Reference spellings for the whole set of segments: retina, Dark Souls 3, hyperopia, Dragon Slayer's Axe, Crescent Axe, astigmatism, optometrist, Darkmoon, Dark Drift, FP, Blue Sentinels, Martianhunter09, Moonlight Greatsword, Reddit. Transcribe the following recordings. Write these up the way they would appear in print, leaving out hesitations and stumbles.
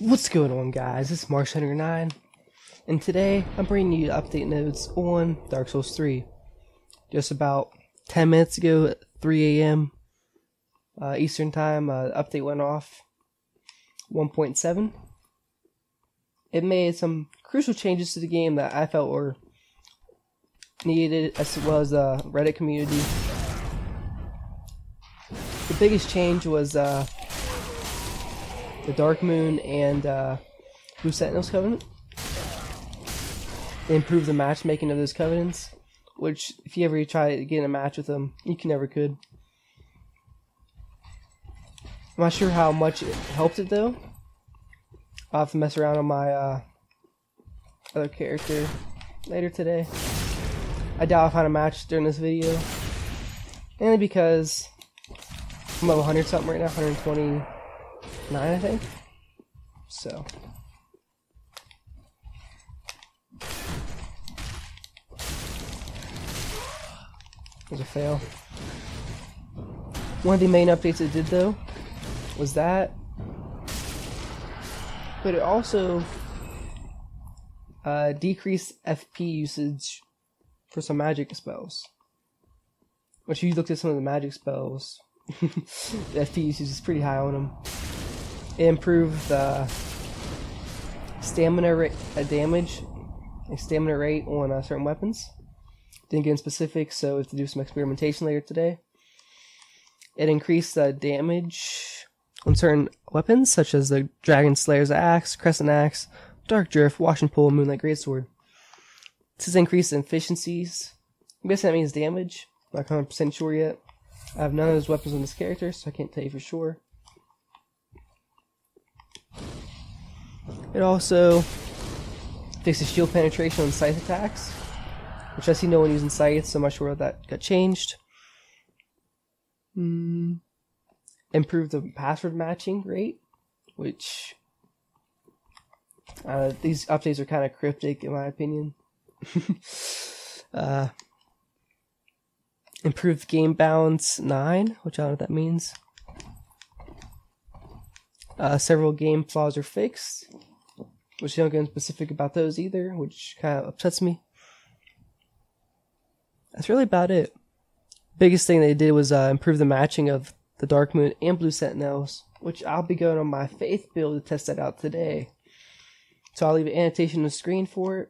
What's going on, guys? It's Martianhunter09, and today I'm bringing you update notes on Dark Souls 3. Just about 10 minutes ago at 3 a.m. Eastern Time, update went off 1.7. It made some crucial changes to the game that I felt were needed, as well as the Reddit community. The biggest change was the Darkmoon and Blue Sentinels covenant. They improved the matchmaking of those covenants, which if you ever try to get in a match with them, you never could. I'm not sure how much it helped it though. I'll have to mess around on my other character later today. I doubt I'll find a match during this video, mainly because I'm level 100 something right now, 120. 9, I think. So it was a fail. One of the main updates it did though was that, but it also decreased FP usage for some magic spells. Which, if you looked at some of the magic spells, the FP usage is pretty high on them. It improved the stamina rate, damage, and stamina rate on certain weapons. Didn't get in specific, so we have to do some experimentation later today. It increased the damage on certain weapons, such as the Dragon Slayer's Axe, Crescent Axe, Dark Drift, Wash and Pull, and Moonlight Greatsword. This has increased efficiencies. I guess that means damage. I'm not 100% sure yet. I have none of those weapons on this character, so I can't tell you for sure. It also fixes shield penetration on scythe attacks, which I see no one using scythes, so I'm not sure if that got changed. Improved the password matching rate, which these updates are kind of cryptic in my opinion. Improved game balance 9, which I don't know what that means. Several game flaws are fixed, which they don't get in specific about those either, which kind of upsets me. That's really about it. Biggest thing they did was improve the matching of the Darkmoon and Blue Sentinels, which I'll be going on my Faith build to test that out today. So I'll leave an annotation on the screen for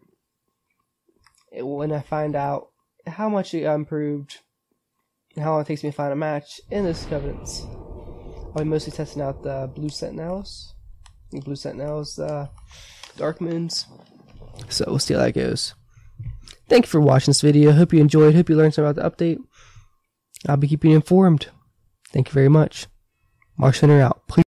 it, when I find out how much it got improved and how long it takes me to find a match in those covenants. I'll be mostly testing out the Blue Sentinels, Dark Moons. So we'll see how that goes. Thank you for watching this video. Hope you enjoyed. Hope you learned something about the update. I'll be keeping you informed. Thank you very much. Martianhunter out. Please